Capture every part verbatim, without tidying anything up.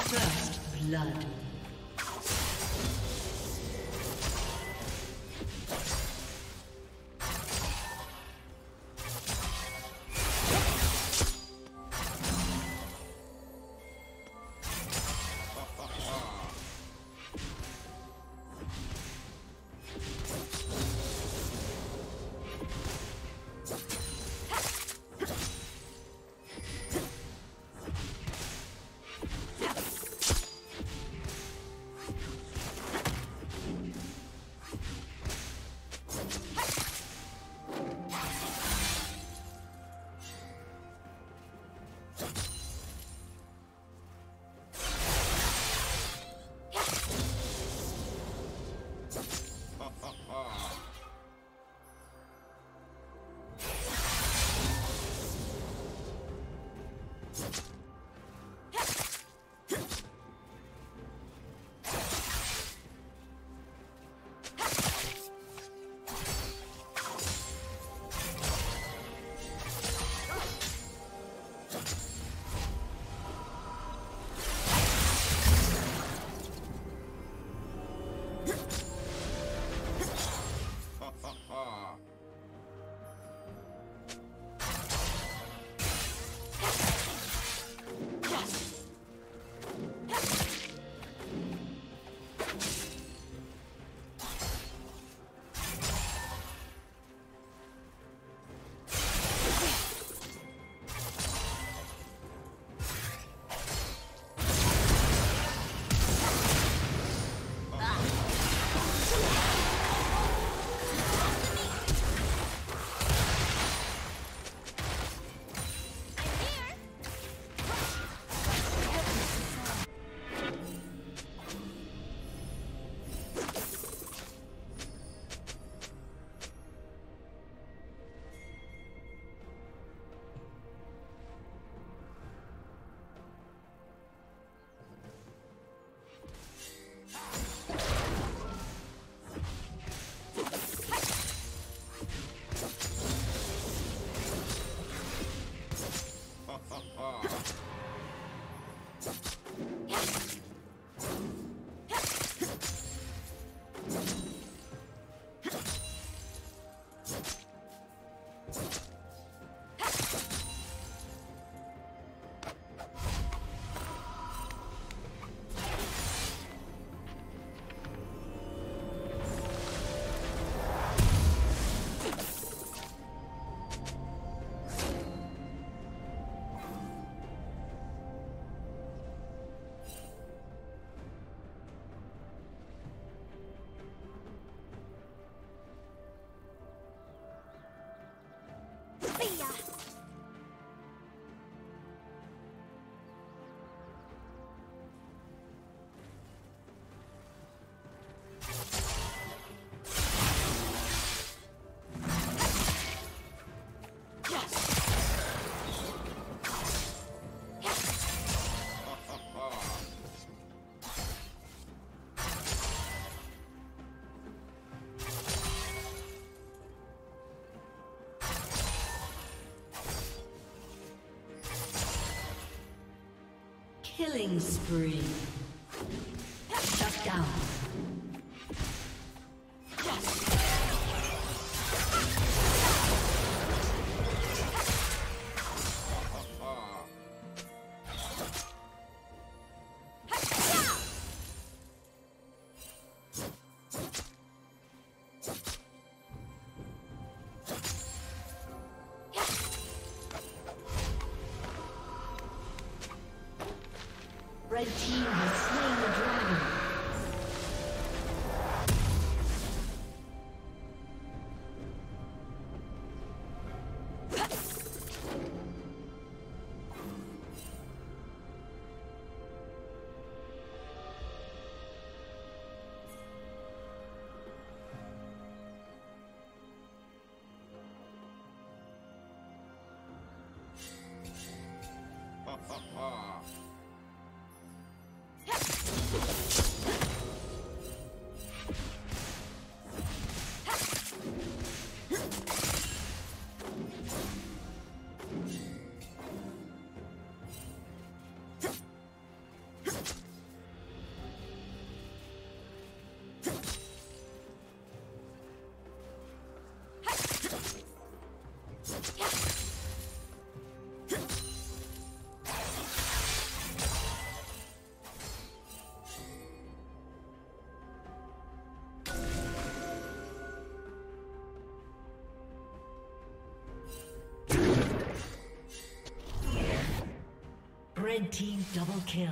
First blood. Killing spree. Shut down. Red team has slain the dragon. You Red team double kill.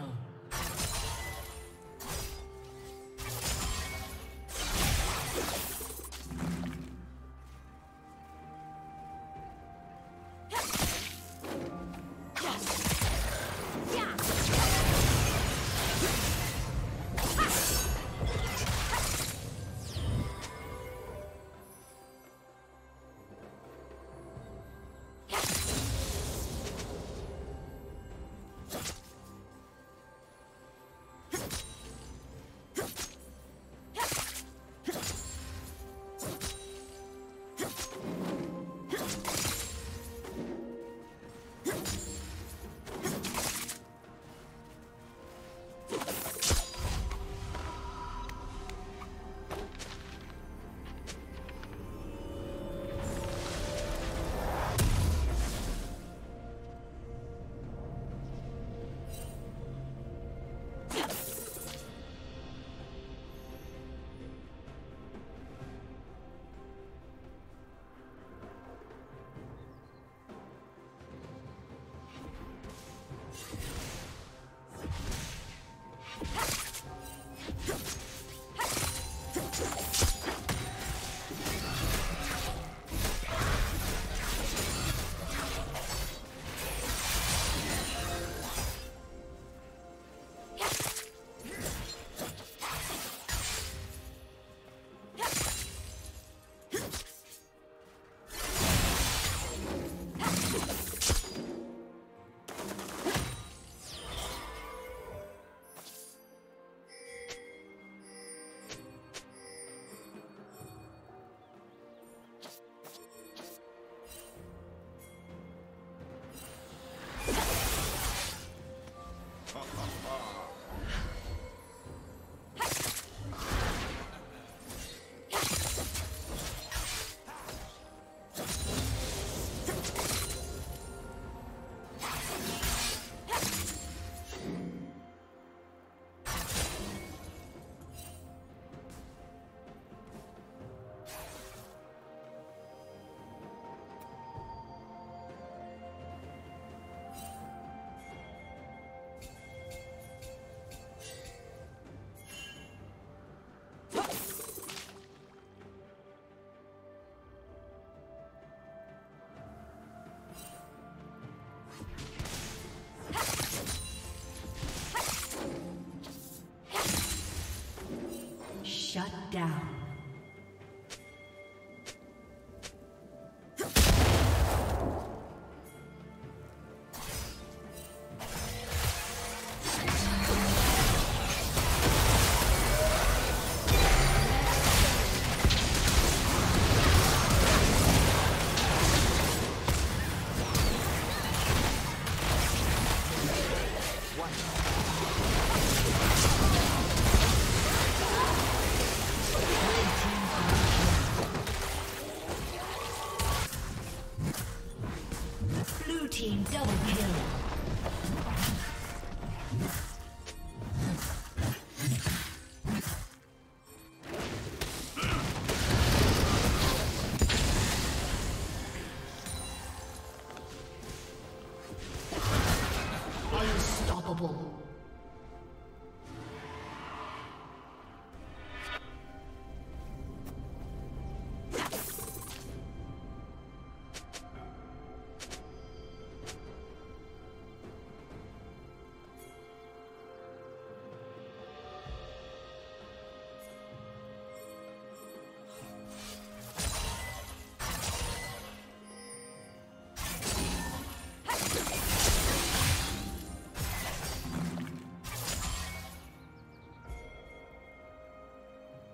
Shut down.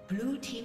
Blue team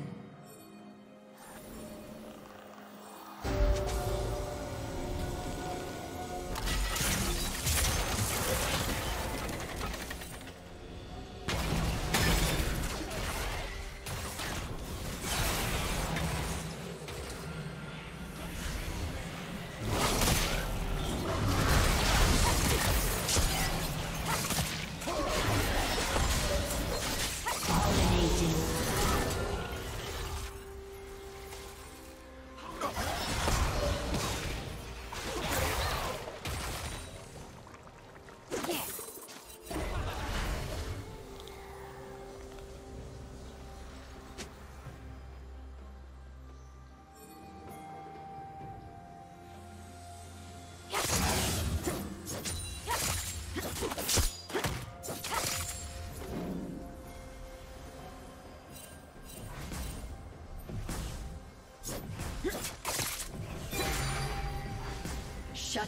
Shut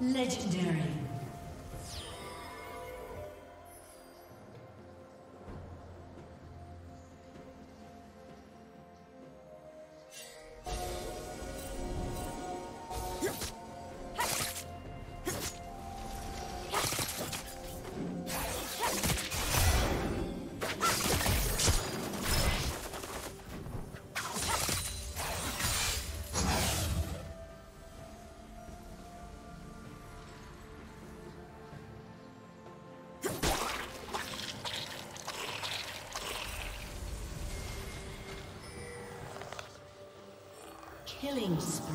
Legendary. Killing spree.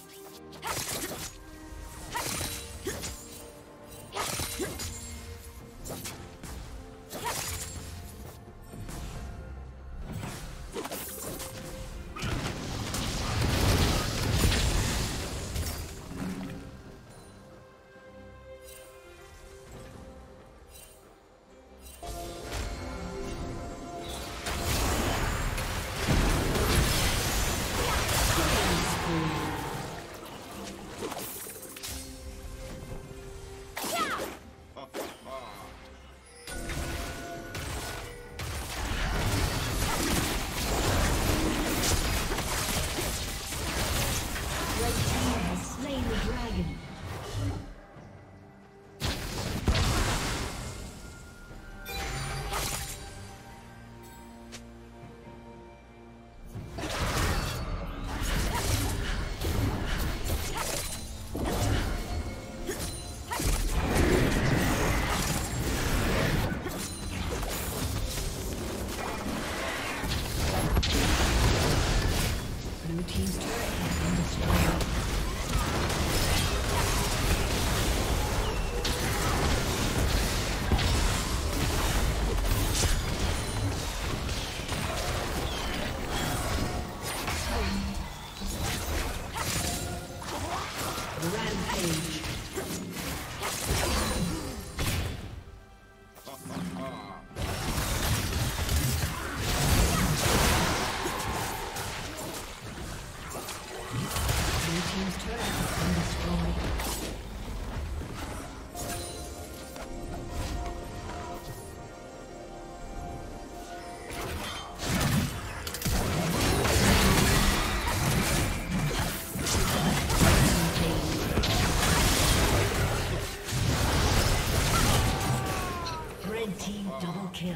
kill.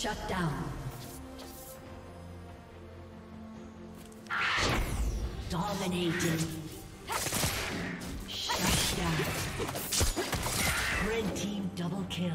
Shut down. Dominated. Shut down. Red team double kill.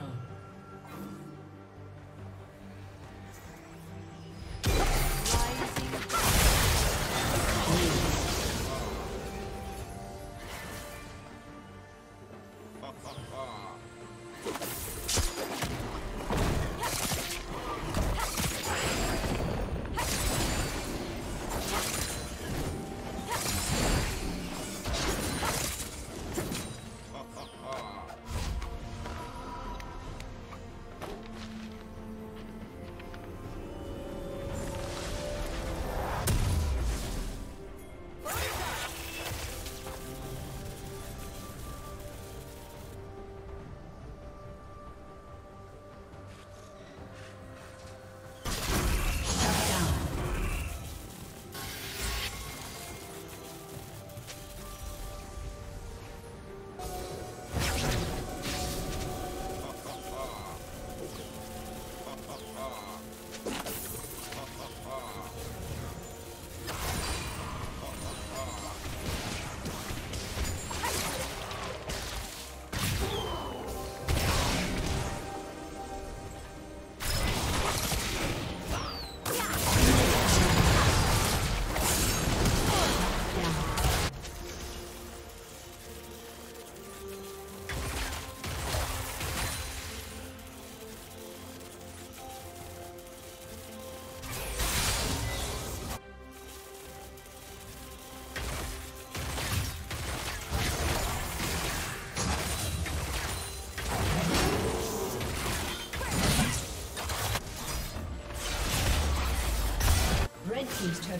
Team's turret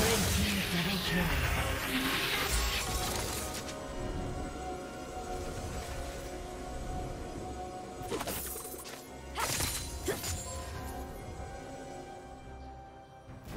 Red team double kill.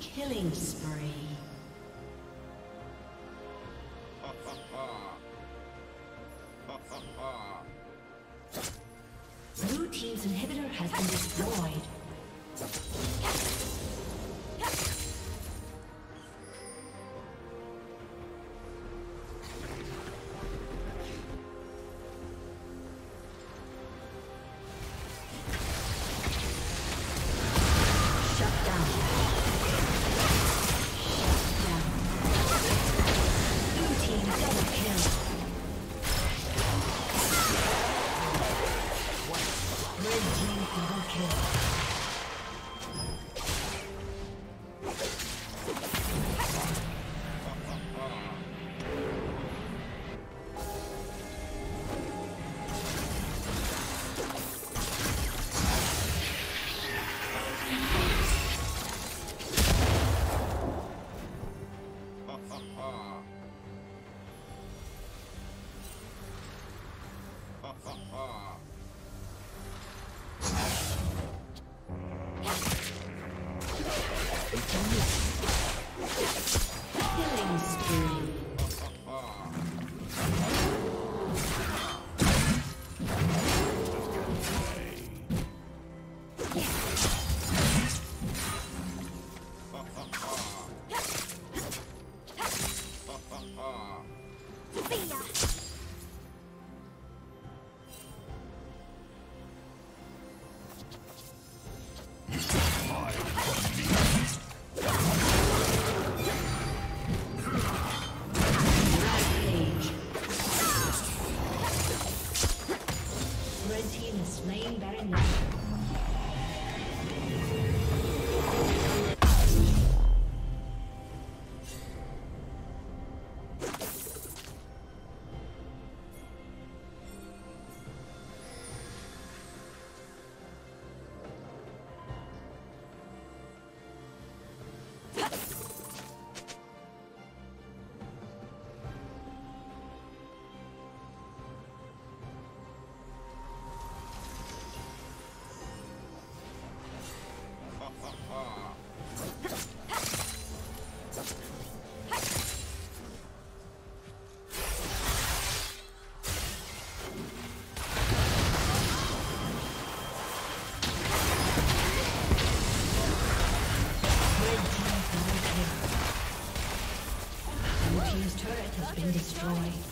Killing spree. Ha ha ha. Ha ha ha. Blue team's inhibitor has been destroyed. Destroy.